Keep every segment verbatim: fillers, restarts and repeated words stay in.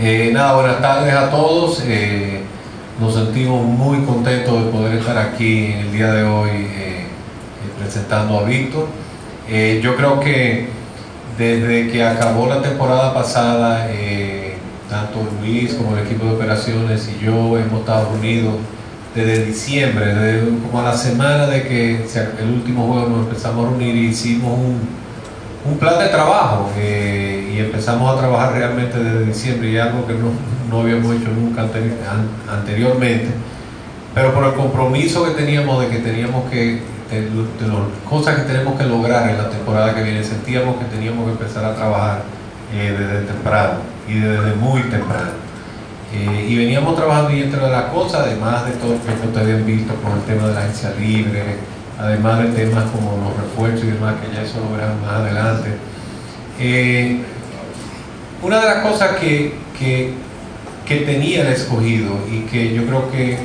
Eh, nada, buenas tardes a todos. Eh, nos sentimos muy contentos de poder estar aquí en el día de hoy eh, presentando a Víctor. Eh, yo creo que desde que acabó la temporada pasada, eh, tanto Luis como el equipo de operaciones y yo hemos estado unidos desde diciembre, desde como a la semana de que el último juego nos empezamos a reunir y hicimos un, un plan de trabajo eh, y empezamos a trabajar realmente desde diciembre, y algo que no, no habíamos hecho nunca anteri anteriormente, pero por el compromiso que teníamos de que teníamos que, de, de las cosas que tenemos que lograr en la temporada que viene, sentíamos que teníamos que empezar a trabajar eh, desde temprano y desde muy temprano. Eh, y veníamos trabajando y entre las cosas, además de todo lo que ustedes han visto con el tema de la agencia libre, además de temas como los refuerzos y demás, que ya eso lo verán más adelante. Eh, una de las cosas que, que, que tenía el escogido y que yo creo que eh,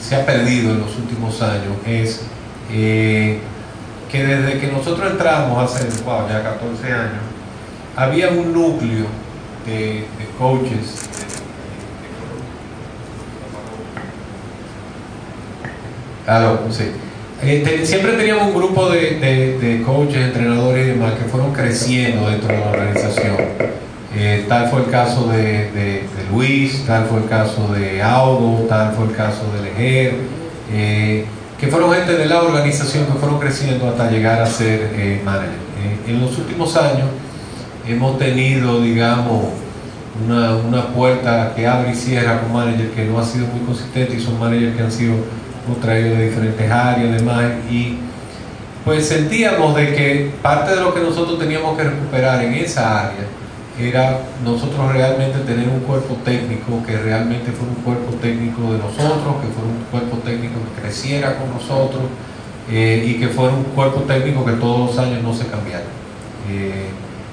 se ha perdido en los últimos años es eh, que desde que nosotros entramos hace wow, ya catorce años, había un núcleo de, de coaches, Claro, sí. Siempre teníamos un grupo de, de, de coaches, entrenadores y demás que fueron creciendo dentro de la organización. Eh, tal fue el caso de, de, de Luis, tal fue el caso de Augo, tal fue el caso de Leger, eh, que fueron gente de la organización que fueron creciendo hasta llegar a ser eh, manager. Eh, en los últimos años hemos tenido, digamos, una, una puerta que abre y cierra con manager que no ha sido muy consistente, y son managers que han sido traídos de diferentes áreas, demás, y pues sentíamos de que parte de lo que nosotros teníamos que recuperar en esa área era nosotros realmente tener un cuerpo técnico que realmente fuera un cuerpo técnico de nosotros, que fuera un cuerpo técnico que creciera con nosotros, eh, y que fuera un cuerpo técnico que todos los años no se cambiara. Eh,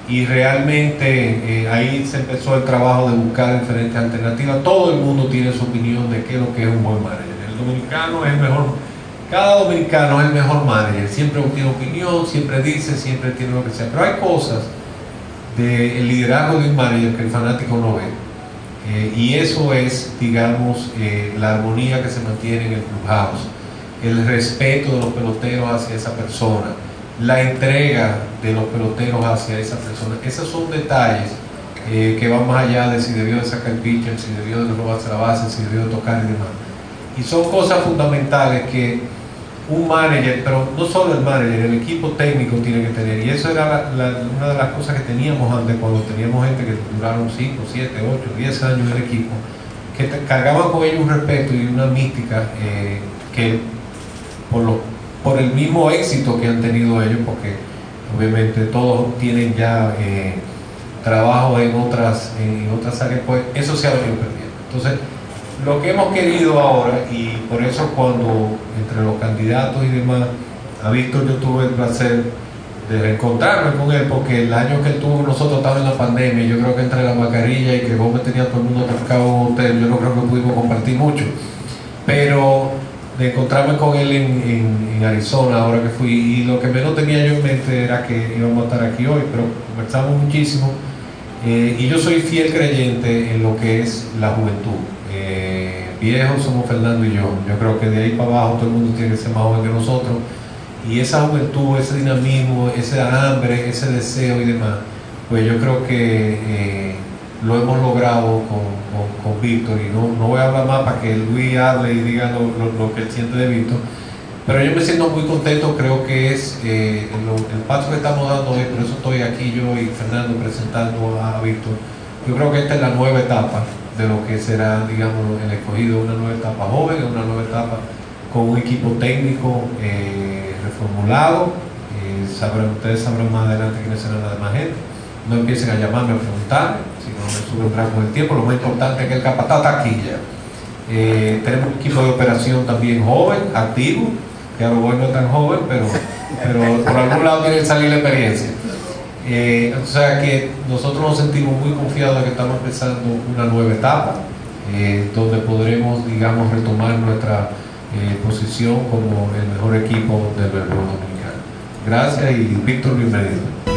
y realmente eh, ahí se empezó el trabajo de buscar diferentes alternativas. Todo el mundo tiene su opinión de qué es lo que es un buen manager. Dominicano es el mejor, cada dominicano es el mejor manager, siempre tiene opinión, siempre dice, siempre tiene lo que sea, pero hay cosas del liderazgo de un manager que el fanático no ve, eh, y eso es, digamos, eh, la armonía que se mantiene en el clubhouse, el respeto de los peloteros hacia esa persona, la entrega de los peloteros hacia esa persona. Esos son detalles eh, que van más allá de si debió de sacar el pitcher, si debió de robarse la base, si debió de tocar y demás. Y son cosas fundamentales que un manager, pero no solo el manager, el equipo técnico tiene que tener. Y eso era la, la, una de las cosas que teníamos antes, cuando teníamos gente que duraron cinco, siete, ocho, diez años en el equipo, que cargaban con ellos un respeto y una mística eh, que por, lo, por el mismo éxito que han tenido ellos, porque obviamente todos tienen ya eh, trabajo en otras, en otras áreas, pues eso se ha venido perdiendo. Entonces, lo que hemos querido ahora, y por eso cuando entre los candidatos y demás, a Víctor yo tuve el placer de reencontrarme con él, porque el año que él tuvo con nosotros estaba en la pandemia. Yo creo que entre la mascarilla y que Gómez tenía todo el mundo atascado en un hotel, yo no creo que pudimos compartir mucho, pero de encontrarme con él en, en, en Arizona ahora que fui, y lo que menos tenía yo en mente era que íbamos a estar aquí hoy, pero conversamos muchísimo. Eh, y yo soy fiel creyente en lo que es la juventud. Eh, viejos somos Fernando y yo. Yo creo que de ahí para abajo todo el mundo tiene que ser más joven que nosotros, y esa juventud, ese dinamismo, ese hambre, ese deseo y demás, pues yo creo que eh, lo hemos logrado con, con, con Víctor, y no, no voy a hablar más para que Luis hable y diga lo, lo, lo que él siente de Víctor, pero yo me siento muy contento. Creo que es eh, lo, el paso que estamos dando hoy, por eso estoy aquí yo y Fernando presentando a Víctor. Yo creo que esta es la nueva etapa de lo que será, digamos, el escogido, una nueva etapa joven, una nueva etapa con un equipo técnico eh, reformulado. Eh, sabrán, ustedes sabrán más adelante quiénes serán las demás gente. No empiecen a llamarme a preguntarme, sino eso vendrá con el tiempo. Lo más importante es que el capataz está aquí ya. Eh, tenemos un equipo de operación también joven, activo, que a lo mejor no es tan joven, pero, pero por algún lado tiene que salir la experiencia. Eh, o sea que nosotros nos sentimos muy confiados de que estamos empezando una nueva etapa, eh, donde podremos, digamos, retomar nuestra eh, posición como el mejor equipo del béisbol dominicano. Gracias, y Víctor, bienvenido.